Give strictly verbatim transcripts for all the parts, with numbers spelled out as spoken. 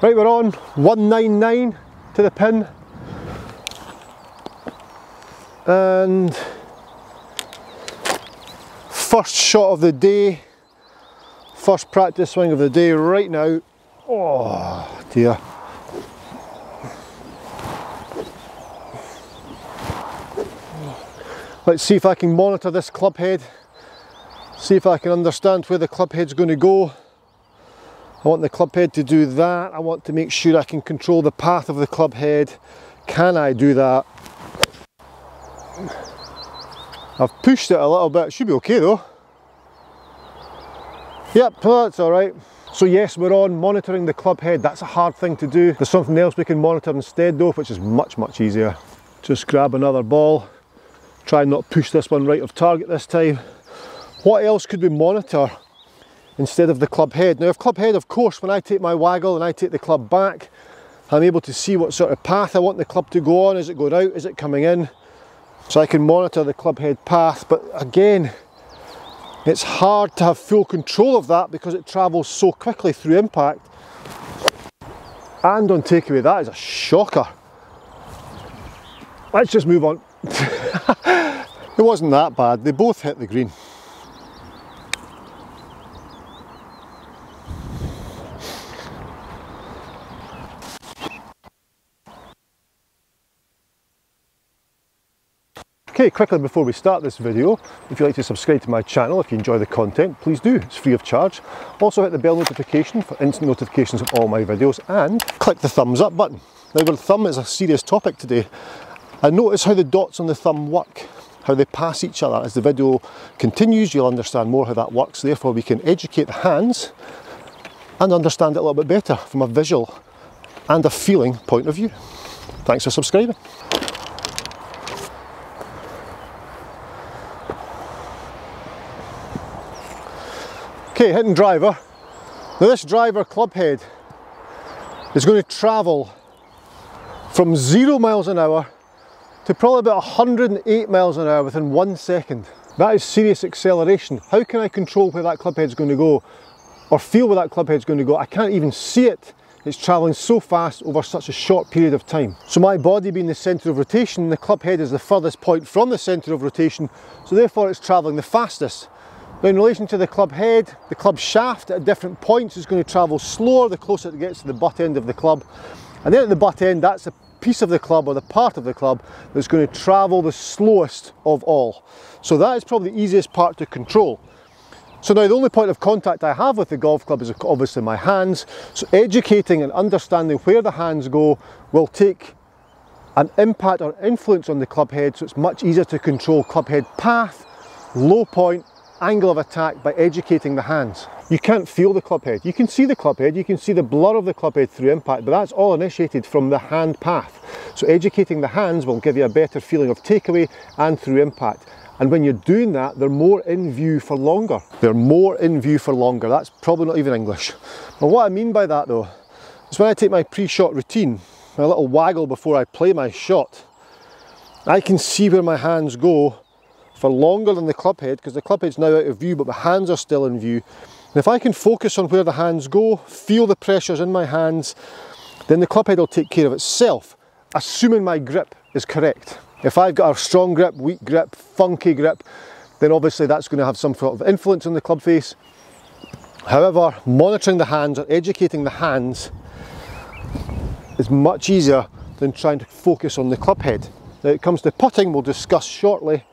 Right, we're on one ninety-nine to the pin, and first shot of the day, first practice swing of the day right now. Oh dear. Let's see if I can monitor this club head, see if I can understand where the club head's going to go. I want the club head to do that. I want to make sure I can control the path of the club head. Can I do that? I've pushed it a little bit, it should be okay though. Yep, well, that's alright. So yes, we're on monitoring the club head. That's a hard thing to do. There's something else we can monitor instead though, which is much, much easier. Just grab another ball. Try and not push this one right of target this time. What else could we monitor instead of the club head? Now, if club head, of course, when I take my waggle and I take the club back, I'm able to see what sort of path I want the club to go on. Is it going out? Is it coming in? So I can monitor the club head path. But again, it's hard to have full control of that because it travels so quickly through impact. And on takeaway, that is a shocker. Let's just move on. It wasn't that bad, they both hit the green. Okay, quickly before we start this video, if you'd like to subscribe to my channel, if you enjoy the content, please do, it's free of charge. Also hit the bell notification for instant notifications of all my videos and click the thumbs up button. Now, the thumb is a serious topic today. And notice how the dots on the thumb work, how they pass each other. As the video continues, you'll understand more how that works. Therefore, we can educate the hands and understand it a little bit better from a visual and a feeling point of view. Thanks for subscribing. Okay, hitting driver. Now this driver club head is going to travel from zero miles an hour to probably about one hundred and eight miles an hour within one second. That is serious acceleration. How can I control where that club head's going to go or feel where that club head's going to go? I can't even see it. It's travelling so fast over such a short period of time. So my body being the centre of rotation, the club head is the furthest point from the centre of rotation, so therefore it's travelling the fastest. Now in relation to the club head, the club shaft at different points is going to travel slower the closer it gets to the butt end of the club. And then at the butt end, that's the piece of the club or the part of the club that's going to travel the slowest of all. So that is probably the easiest part to control. So now the only point of contact I have with the golf club is obviously my hands. So educating and understanding where the hands go will take an impact or influence on the club head, so it's much easier to control club head path, low point, angle of attack by educating the hands. You can't feel the club head. You can see the club head, you can see the blur of the club head through impact, but that's all initiated from the hand path. So educating the hands will give you a better feeling of takeaway and through impact. And when you're doing that, they're more in view for longer. They're more in view for longer. That's probably not even English. But what I mean by that though, is when I take my pre-shot routine, my little waggle before I play my shot, I can see where my hands go for longer than the club head, because the club head's now out of view, but my hands are still in view. And if I can focus on where the hands go, feel the pressures in my hands, then the club head will take care of itself, assuming my grip is correct. If I've got a strong grip, weak grip, funky grip, then obviously that's going to have some sort of influence on the club face. However, monitoring the hands or educating the hands is much easier than trying to focus on the club head. Now it comes to putting, we'll discuss shortly.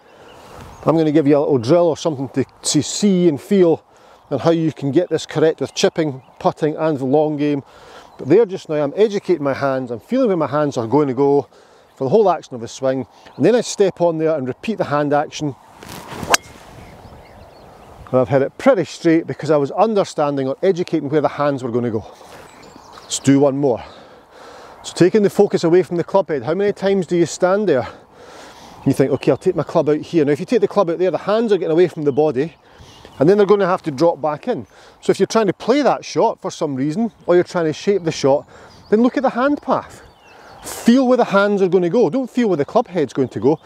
I'm going to give you a little drill or something to, to see and feel and how you can get this correct with chipping, putting and the long game. But there just now I'm educating my hands, I'm feeling where my hands are going to go for the whole action of the swing, and then I step on there and repeat the hand action. And I've hit it pretty straight because I was understanding or educating where the hands were going to go. Let's do one more. So taking the focus away from the club head, how many times do you stand there? You think, okay, I'll take my club out here. Now if you take the club out there, the hands are getting away from the body and then they're going to have to drop back in. So if you're trying to play that shot for some reason, or you're trying to shape the shot, then look at the hand path. Feel where the hands are going to go. Don't feel where the club head's going to go.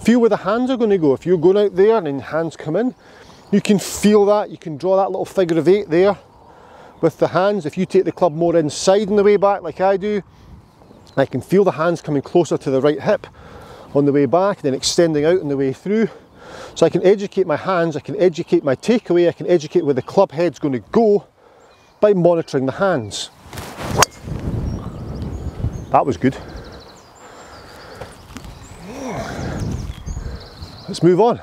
Feel where the hands are going to go. If you're going out there and hands come in, you can feel that. You can draw that little figure of eight there. with the hands. If you take the club more inside on the way back like I do, I can feel the hands coming closer to the right hip on the way back and then extending out on the way through. So I can educate my hands, I can educate my takeaway, I can educate where the club head's going to go by monitoring the hands. That was good. Let's move on.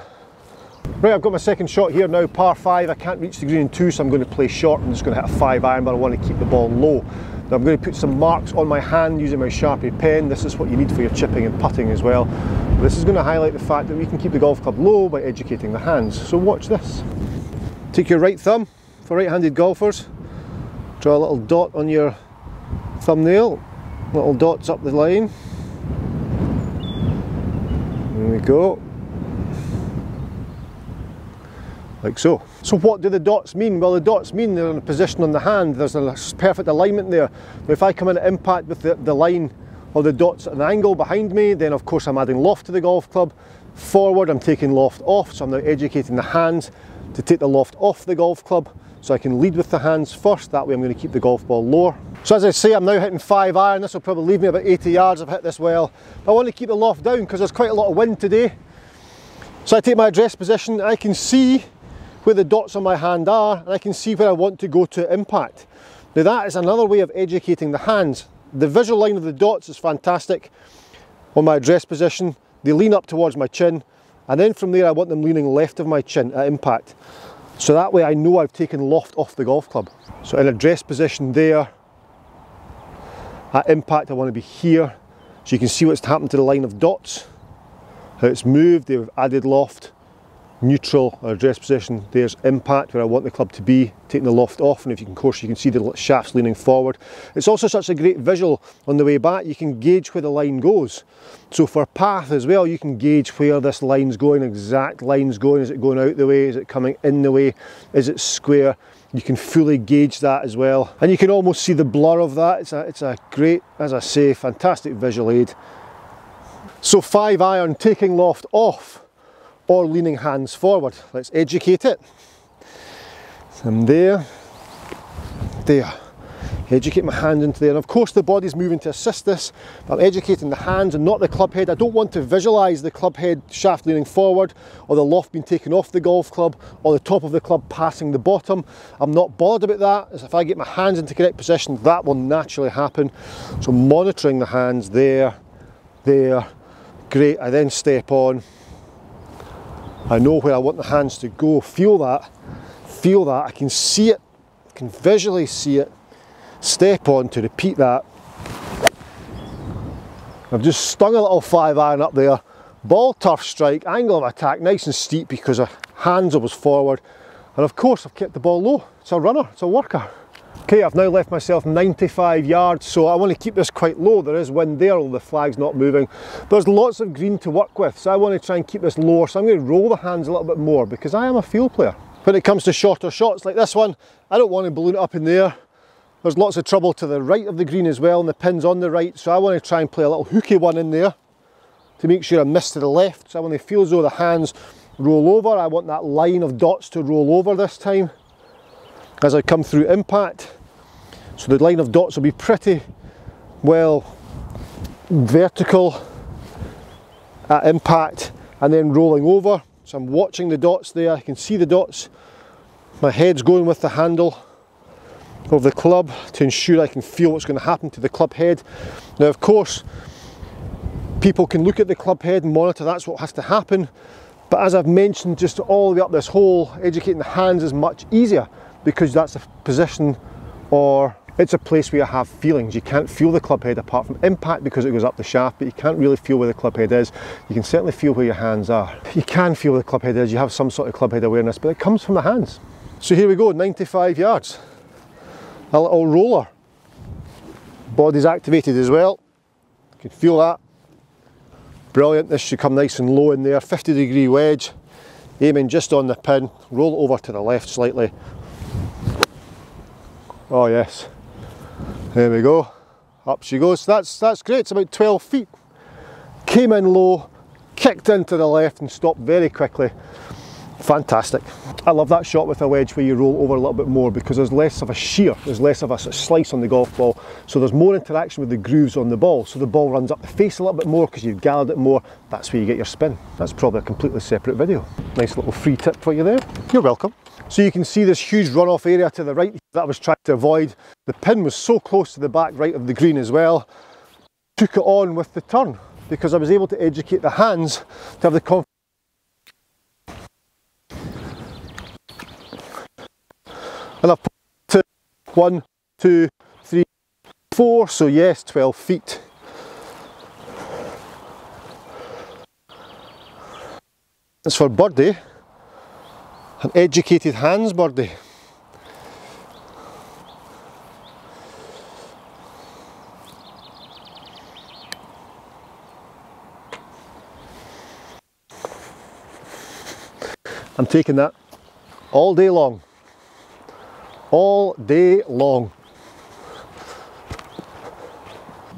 Right, I've got my second shot here now, par five. I can't reach the green in two, so I'm going to play short. I'm just going to hit a five iron, but I want to keep the ball low. Now I'm going to put some marks on my hand using my Sharpie pen. This is what you need for your chipping and putting as well. This is going to highlight the fact that we can keep the golf club low by educating the hands. So watch this. Take your right thumb, for right-handed golfers, draw a little dot on your thumbnail, little dots up the line. There we go. Like so. So what do the dots mean? Well, the dots mean they're in a position on the hand, there's a perfect alignment there. Now, if I come in at impact with the, the line or the dots at an angle behind me, then of course I'm adding loft to the golf club. Forward, I'm taking loft off, so I'm now educating the hands to take the loft off the golf club, so I can lead with the hands first. That way I'm going to keep the golf ball lower. So as I say, I'm now hitting five iron. This will probably leave me about eighty yards. I've hit this well. But I want to keep the loft down because there's quite a lot of wind today. So I take my address position. I can see where the dots on my hand are, and I can see where I want to go to impact. Now that is another way of educating the hands. The visual line of the dots is fantastic on my address position. They lean up towards my chin, and then from there I want them leaning left of my chin at impact. So that way I know I've taken loft off the golf club. So in address position there, at impact I want to be here, so you can see what's happened to the line of dots, how it's moved, they've added loft. Neutral or address position, there's impact where I want the club to be, taking the loft off, and if you can, of course you can see the shafts leaning forward. It's also such a great visual on the way back, you can gauge where the line goes. So for path as well, you can gauge where this line's going, exact line's going, is it going out the way, is it coming in the way, is it square? You can fully gauge that as well. And you can almost see the blur of that. It's a, it's a great, as I say, fantastic visual aid. So five iron, taking loft off, or leaning hands forward. Let's educate it. And there, there. Educate my hand into there. And of course the body's moving to assist this, but I'm educating the hands and not the club head. I don't want to visualise the club head shaft leaning forward, or the loft being taken off the golf club, or the top of the club passing the bottom. I'm not bothered about that, as if I get my hands into correct position, that will naturally happen. So monitoring the hands there, there. Great, I then step on. I know where I want the hands to go, feel that, feel that, I can see it, I can visually see it, step on to repeat that. I've just stung a little five iron up there, ball tough strike, angle of attack nice and steep because my hands are forward, and of course I've kept the ball low, it's a runner, it's a worker. Okay, I've now left myself ninety-five yards, so I want to keep this quite low. There is wind there, although the flag's not moving. There's lots of green to work with, so I want to try and keep this lower, so I'm going to roll the hands a little bit more because I am a field player. When it comes to shorter shots like this one, I don't want to balloon it up in there. There's lots of trouble to the right of the green as well, and the pin's on the right, so I want to try and play a little hooky one in there to make sure I miss to the left. So I want to feel as though the hands roll over. I want that line of dots to roll over this time as I come through impact, so the line of dots will be pretty well vertical at impact and then rolling over. So I'm watching the dots there, I can see the dots, my head's going with the handle of the club to ensure I can feel what's going to happen to the club head. Now of course people can look at the club head and monitor, that's what has to happen, but as I've mentioned just all the way up this hole, educating the hands is much easier, because that's a position, or it's a place where you have feelings. You can't feel the club head apart from impact because it goes up the shaft, but you can't really feel where the club head is. You can certainly feel where your hands are. You can feel where the club head is, you have some sort of club head awareness, but it comes from the hands. So here we go, ninety-five yards. A little roller. Body's activated as well. You can feel that. Brilliant, this should come nice and low in there. fifty degree wedge, aiming just on the pin, roll over to the left slightly. Oh yes, there we go, up she goes. That's that's great, it's about twelve feet. Came in low, kicked into the left and stopped very quickly. fantastic. I love that shot with a wedge where you roll over a little bit more, because there's less of a shear, there's less of a slice on the golf ball, so there's more interaction with the grooves on the ball, so the ball runs up the face a little bit more because you've gathered it more. That's where you get your spin. That's probably a completely separate video. Nice little free tip for you there. You're welcome. So you can see this huge runoff area to the right that I was trying to avoid. The pin was so close to the back right of the green as well. Took it on with the turn because I was able to educate the hands to have the confidence. And I've put one, two, three, four, so yes, twelve feet. It's for birdie, an educated hands birdie. I'm taking that all day long. All day long.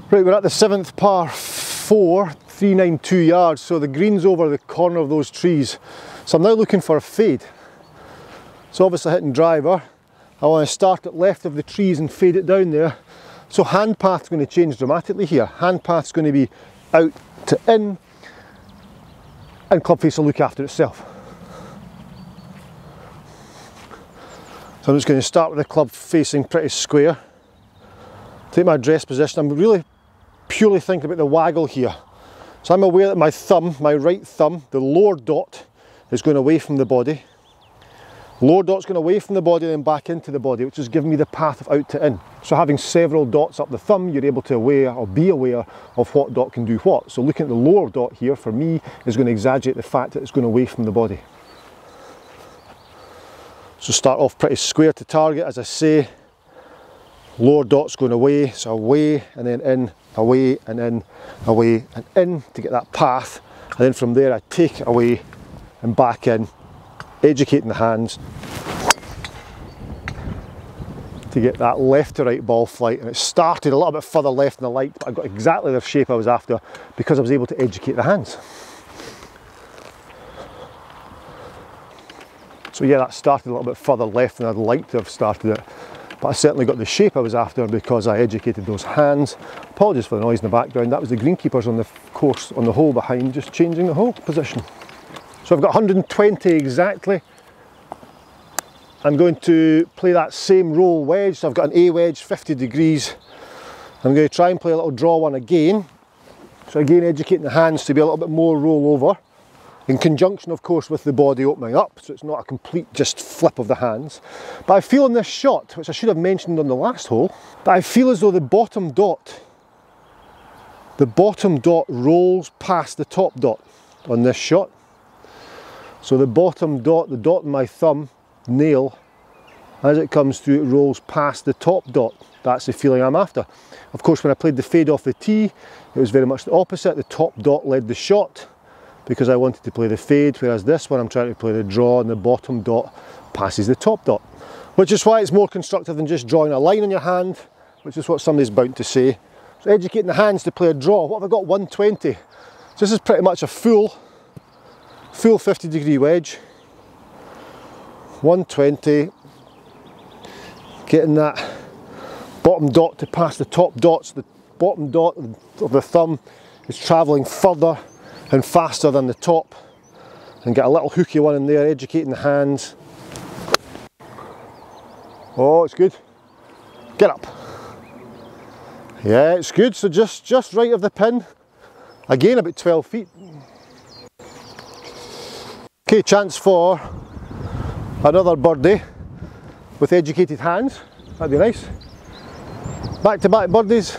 Right, we're at the seventh par four, three ninety-two yards, so the green's over the corner of those trees. So I'm now looking for a fade. So obviously hitting driver, I want to start at left of the trees and fade it down there. So hand path's going to change dramatically here. Hand path's going to be out to in, and club face will look after itself. So I'm just going to start with the club facing pretty square. Take my dress position. I'm really purely thinking about the waggle here. So I'm aware that my thumb, my right thumb, the lower dot is going away from the body. Lower dot's going away from the body and then back into the body, which is giving me the path of out to in. So having several dots up the thumb, you're able to aware or be aware of what dot can do what. So looking at the lower dot here, for me, is going to exaggerate the fact that it's going away from the body. So start off pretty square to target, as I say. Lower dot's going away, so away and then in, away and in, away and in to get that path. And then from there I take it away and back in, educating the hands to get that left to right ball flight. And it started a little bit further left than I liked, but I got exactly the shape I was after because I was able to educate the hands. So yeah, that started a little bit further left than I'd like to have started it, but I certainly got the shape I was after because I educated those hands. Apologies for the noise in the background, that was the greenkeepers on the course, on the hole behind, just changing the hole position. So I've got one hundred twenty exactly. I'm going to play that same roll wedge, so I've got an A wedge, fifty degrees. I'm going to try and play a little draw one again. So again, educating the hands to be a little bit more roll over. In conjunction, of course, with the body opening up, so it's not a complete just flip of the hands. But I feel in this shot, which I should have mentioned on the last hole, but I feel as though the bottom dot, the bottom dot rolls past the top dot on this shot. So the bottom dot, the dot in my thumb, nail, as it comes through, it rolls past the top dot. That's the feeling I'm after. Of course, when I played the fade off the tee, it was very much the opposite. The top dot led the shot, because I wanted to play the fade, whereas this one I'm trying to play the draw and the bottom dot passes the top dot. Which is why it's more constructive than just drawing a line on your hand, which is what somebody's bound to say. So educating the hands to play a draw. What have I got? one twenty. So this is pretty much a full, full fifty degree wedge. one twenty. Getting that bottom dot to pass the top dot, so the bottom dot of the thumb is travelling further and faster than the top, and get a little hooky one in there, educating the hands. Oh, it's good. Get up. Yeah, it's good. So just just right of the pin, again about twelve feet. Okay, chance for another birdie with educated hands. That'd be nice. Back to back birdies.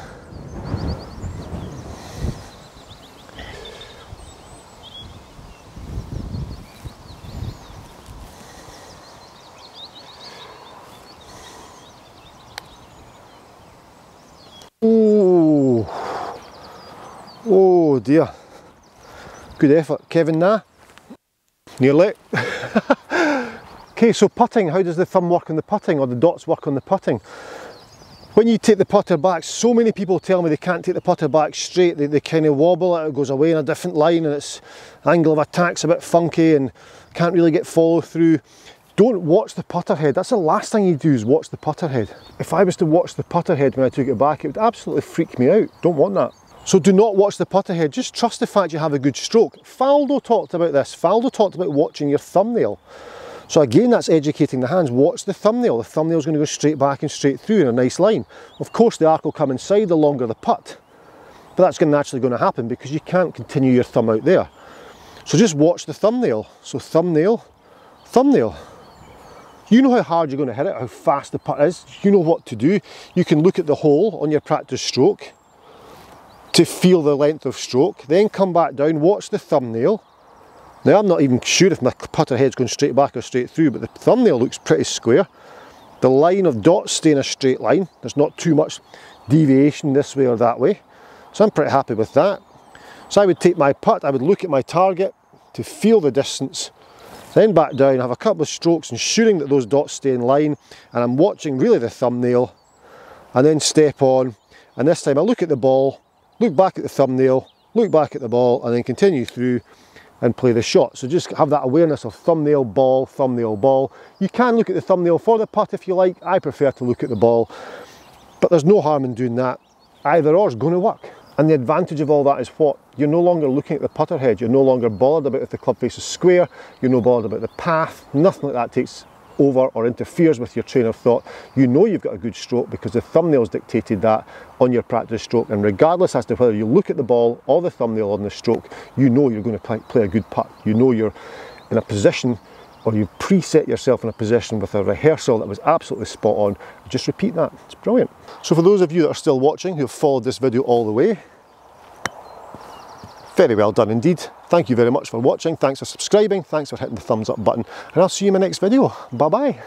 Oh dear, good effort, Kevin Nah. Nearly. Okay, so putting, how does the thumb work on the putting, or the dots work on the putting? When you take the putter back, so many people tell me they can't take the putter back straight, they, they kind of wobble it, it goes away in a different line and its angle of attack's a bit funky and can't really get follow through. Don't watch the putter head. That's the last thing you do, is watch the putter head. If I was to watch the putter head when I took it back, it would absolutely freak me out. Don't want that. So do not watch the putter head, just trust the fact you have a good stroke. Faldo talked about this, Faldo talked about watching your thumbnail. So again, that's educating the hands. Watch the thumbnail. The thumbnail's going to go straight back and straight through in a nice line. Of course, the arc will come inside the longer the putt, but that's naturally going to happen because you can't continue your thumb out there. So just watch the thumbnail. So thumbnail, thumbnail. You know how hard you're going to hit it, how fast the putt is. You know what to do. You can look at the hole on your practice stroke to feel the length of stroke, then come back down, watch the thumbnail. Now I'm not even sure if my putter head's going straight back or straight through, but the thumbnail looks pretty square. The line of dots stay in a straight line. There's not too much deviation this way or that way. So I'm pretty happy with that. So I would take my putt, I would look at my target to feel the distance, then back down, have a couple of strokes ensuring that those dots stay in line, and I'm watching really the thumbnail, and then step on, and this time I look at the ball, look back at the thumbnail, look back at the ball, and then continue through and play the shot. So just have that awareness of thumbnail, ball, thumbnail, ball. You can look at the thumbnail for the putt if you like. I prefer to look at the ball, but there's no harm in doing that. Either or is going to work. And the advantage of all that is what? You're no longer looking at the putter head. You're no longer bothered about if the club face is square. You're no bothered about the path. Nothing like that takes over or interferes with your train of thought. You know you've got a good stroke because the thumbnail's dictated that on your practice stroke, and regardless as to whether you look at the ball or the thumbnail on the stroke, you know you're going to play, play a good putt. You know you're in a position, or you preset yourself in a position with a rehearsal that was absolutely spot on. Just repeat that. It's brilliant. So for those of you that are still watching, who have followed this video all the way, very well done indeed. Thank you very much for watching, thanks for subscribing, thanks for hitting the thumbs up button, and I'll see you in my next video. Bye bye.